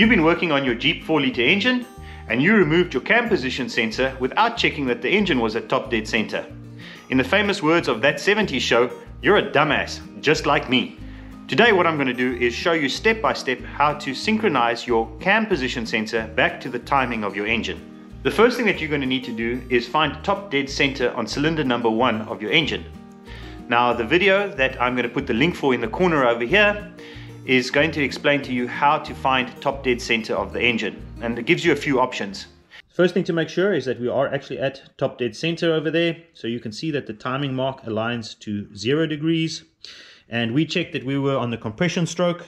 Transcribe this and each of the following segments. You've been working on your Jeep 4-litre engine and you removed your cam position sensor without checking that the engine was at top dead center. In the famous words of That 70s Show, you're a dumbass, just like me. Today what I'm going to do is show you step by step how to synchronize your cam position sensor back to the timing of your engine. The first thing that you're going to need to do is find top dead center on cylinder number 1 of your engine. Now the video that I'm going to put the link for in the corner over here is going to explain to you how to find top dead center of the engine, and it gives you a few options. First thing to make sure is that we are actually at top dead center over there, so you can see that the timing mark aligns to 0 degrees, and we checked that we were on the compression stroke.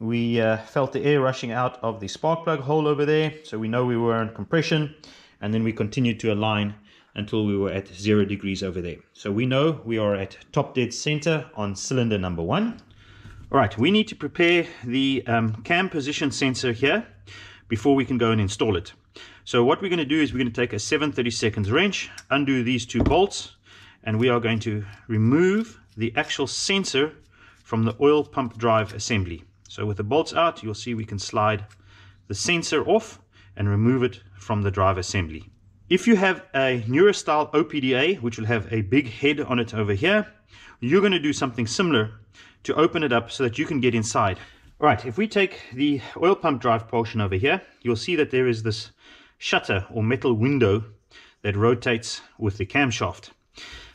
We felt the air rushing out of the spark plug hole over there, so we know we were on compression, and then we continued to align until we were at 0 degrees over there. So we know we are at top dead center on cylinder number 1. All right, we need to prepare the cam position sensor here before we can go and install it. So what we're going to do is we're going to take a 7/32 wrench, undo these two bolts, and we are going to remove the actual sensor from the oil pump drive assembly. So with the bolts out, you'll see we can slide the sensor off and remove it from the drive assembly. If you have a newer style OPDA, which will have a big head on it over here, you're going to do something similar to open it up so that you can get inside. All right, if we take the oil pump drive portion over here, you'll see that there is this shutter or metal window that rotates with the camshaft.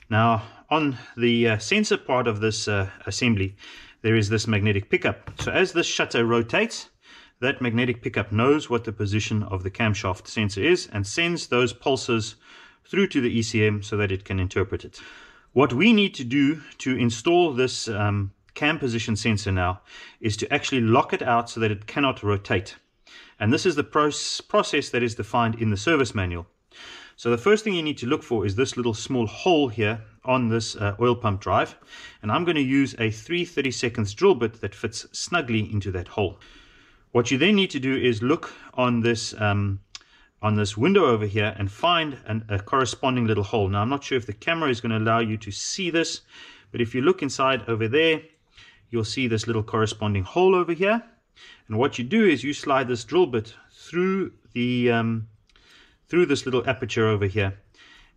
Now on the sensor part of this assembly, there is this magnetic pickup. So as this shutter rotates, that magnetic pickup knows what the position of the camshaft sensor is and sends those pulses through to the ECM so that it can interpret it. What we need to do to install this cam position sensor now is to actually lock it out so that it cannot rotate. And this is the process that is defined in the service manual. So the first thing you need to look for is this little small hole here on this oil pump drive. And I'm going to use a 3/32 drill bit that fits snugly into that hole. What you then need to do is look on this window over here and find a corresponding little hole. Now I'm not sure if the camera is going to allow you to see this, but if you look inside over there, you'll see this little corresponding hole over here. And what you do is you slide this drill bit through the through this little aperture over here,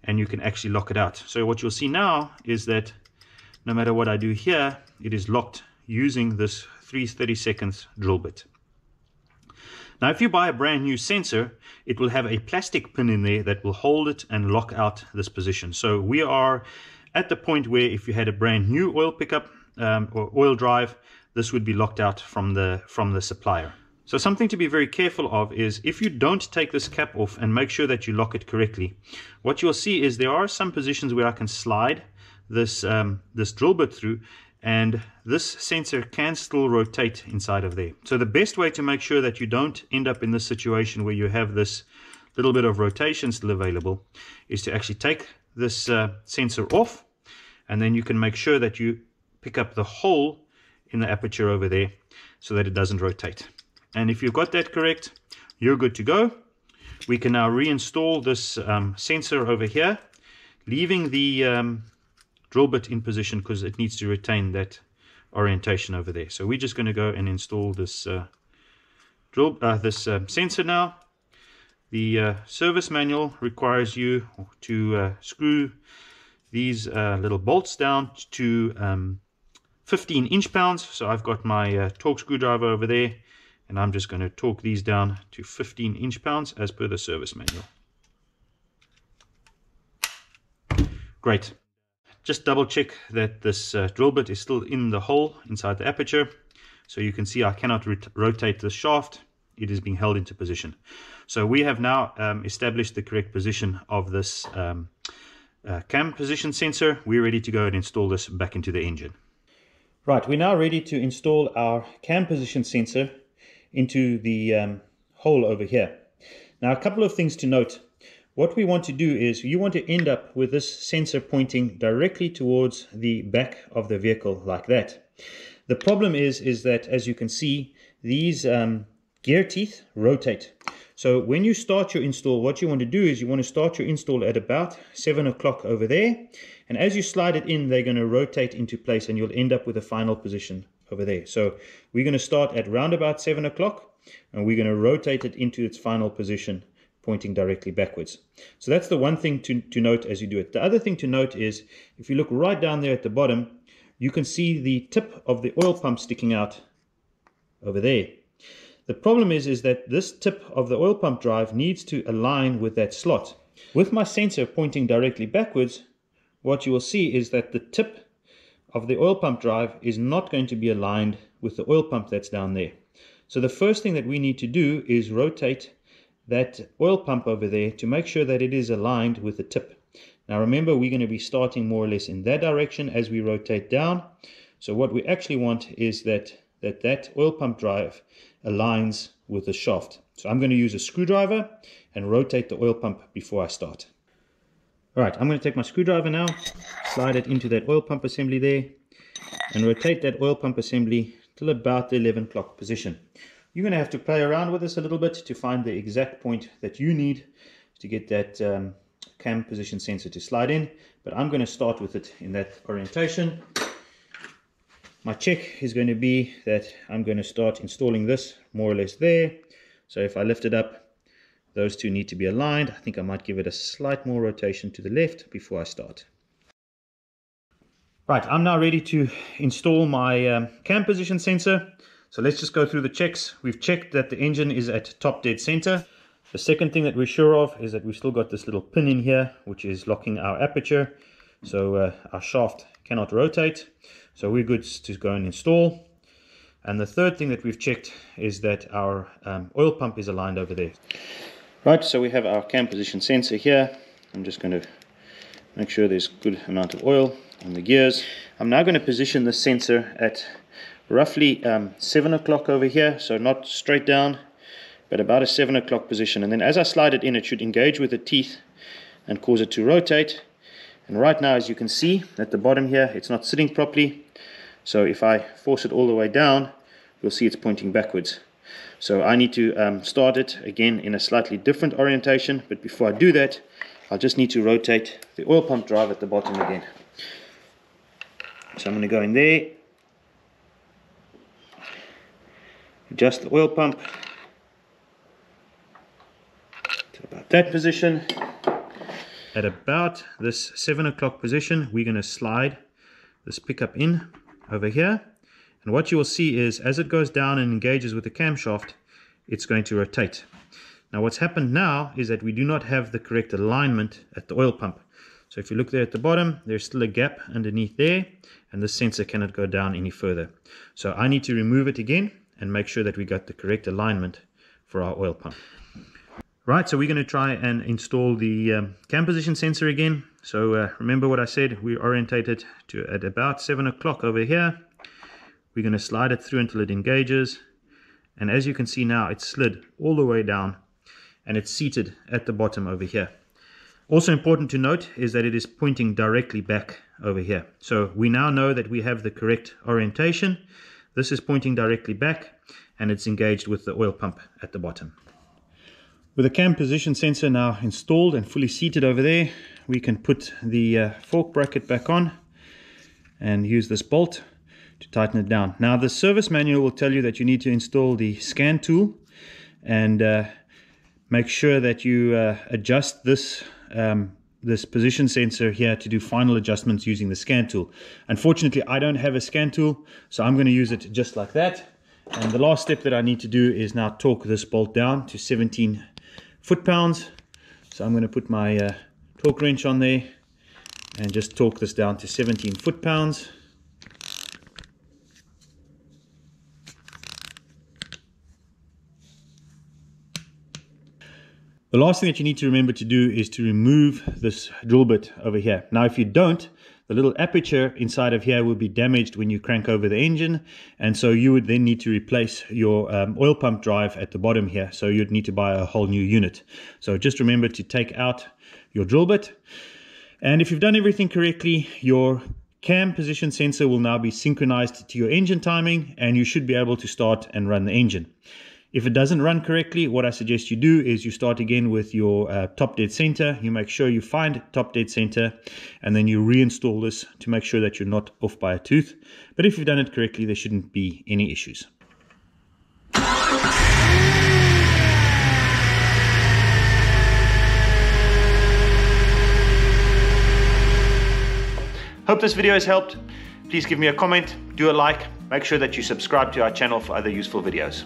and you can actually lock it out. So what you'll see now is that no matter what I do here, it is locked using this 3/32 drill bit. Now if you buy a brand new sensor, it will have a plastic pin in there that will hold it and lock out this position. So we are at the point where if you had a brand new oil pickup or oil drive, this would be locked out from the supplier. So something to be very careful of is if you don't take this cap off and make sure that you lock it correctly, what you'll see is there are some positions where I can slide this, this drill bit through, and this sensor can still rotate inside of there. So the best way to make sure that you don't end up in this situation where you have this little bit of rotation still available is to actually take this sensor off, and then you can make sure that you pick up the hole in the aperture over there so that it doesn't rotate. And if you've got that correct, you're good to go. We can now reinstall this sensor over here, leaving the drill bit in position because it needs to retain that orientation over there. So we're just going to go and install this sensor now. The service manual requires you to screw these little bolts down to 15 inch-pounds. So I've got my torque screwdriver over there, and I'm just going to torque these down to 15 inch-pounds as per the service manual. Great. Just double check that this drill bit is still in the hole inside the aperture. So you can see I cannot rotate the shaft. It is being held into position. So we have now established the correct position of this cam position sensor. We're ready to go and install this back into the engine. Right, we're now ready to install our cam position sensor into the hole over here. Now a couple of things to note. What we want to do is you want to end up with this sensor pointing directly towards the back of the vehicle like that. The problem is that, as you can see, these gear teeth rotate. So when you start your install, what you want to do is you want to start your install at about 7 o'clock over there. And as you slide it in, they're going to rotate into place, and you'll end up with a final position over there. So we're going to start at round about 7 o'clock. and we're going to rotate it into its final position, pointing directly backwards. So that's the one thing to note as you do it. The other thing to note is, if you look right down there at the bottom, you can see the tip of the oil pump sticking out over there. The problem is that this tip of the oil pump drive needs to align with that slot. With my sensor pointing directly backwards, what you will see is that the tip of the oil pump drive is not going to be aligned with the oil pump that's down there. So the first thing that we need to do is rotate that oil pump over there to make sure that it is aligned with the tip. Now remember, we're going to be starting more or less in that direction as we rotate down. So what we actually want is that oil pump drive aligns with the shaft. So I'm going to use a screwdriver and rotate the oil pump before I start. Alright, I'm going to take my screwdriver now, slide it into that oil pump assembly there, and rotate that oil pump assembly till about the 11 o'clock position. You're going to have to play around with this a little bit to find the exact point that you need to get that cam position sensor to slide in, but I'm going to start with it in that orientation. My check is going to be that I'm going to start installing this more or less there. So if I lift it up, those two need to be aligned. I think I might give it a slight more rotation to the left before I start. Right, I'm now ready to install my cam position sensor. So let's just go through the checks. We've checked that the engine is at top dead center. The second thing that we're sure of is that we've still got this little pin in here, which is locking our aperture. So our shaft cannot rotate. So we're good to go and install. And the third thing that we've checked is that our oil pump is aligned over there. Right, so we have our cam position sensor here. I'm just going to make sure there's a good amount of oil on the gears. I'm now going to position the sensor at roughly 7 o'clock over here, so not straight down, but about a 7 o'clock position. And then as I slide it in, it should engage with the teeth and cause it to rotate. And right now, as you can see at the bottom here, it's not sitting properly. So if I force it all the way down, you'll see it's pointing backwards. So I need to start it again in a slightly different orientation, but before I do that, I'll just need to rotate the oil pump drive at the bottom again. So I'm going to go in there, adjust the oil pump to about that position. At about this 7 o'clock position, we're going to slide this pickup in over here, and what you will see is as it goes down and engages with the camshaft, it's going to rotate. Now what's happened now is that we do not have the correct alignment at the oil pump. So if you look there at the bottom, there's still a gap underneath there, and the sensor cannot go down any further. So I need to remove it again and make sure that we got the correct alignment for our oil pump. Right, so we're going to try and install the cam position sensor again. So remember what I said, we orientate it to at about 7 o'clock over here. We're going to slide it through until it engages. And as you can see now, it's slid all the way down and it's seated at the bottom over here. Also important to note is that it is pointing directly back over here. So we now know that we have the correct orientation. This is pointing directly back and it's engaged with the oil pump at the bottom. With the cam position sensor now installed and fully seated over there, we can put the fork bracket back on and use this bolt to tighten it down. Now the service manual will tell you that you need to install the scan tool and make sure that you adjust this this position sensor here to do final adjustments using the scan tool. Unfortunately, I don't have a scan tool, so I'm going to use it just like that. And the last step that I need to do is now torque this bolt down to 17 foot-pounds. So I'm going to put my torque wrench on there and just torque this down to 17 foot-pounds. The last thing that you need to remember to do is to remove this drill bit over here. Now if you don't, the little aperture inside of here will be damaged when you crank over the engine, and so you would then need to replace your oil pump drive at the bottom here, so you'd need to buy a whole new unit. So just remember to take out your drill bit, and if you've done everything correctly, your cam position sensor will now be synchronized to your engine timing and you should be able to start and run the engine. If it doesn't run correctly, what I suggest you do is you start again with your top dead center. You make sure you find top dead center and then you reinstall this to make sure that you're not off by a tooth. But if you've done it correctly, there shouldn't be any issues. Hope this video has helped. Please give me a comment, do a like, make sure that you subscribe to our channel for other useful videos.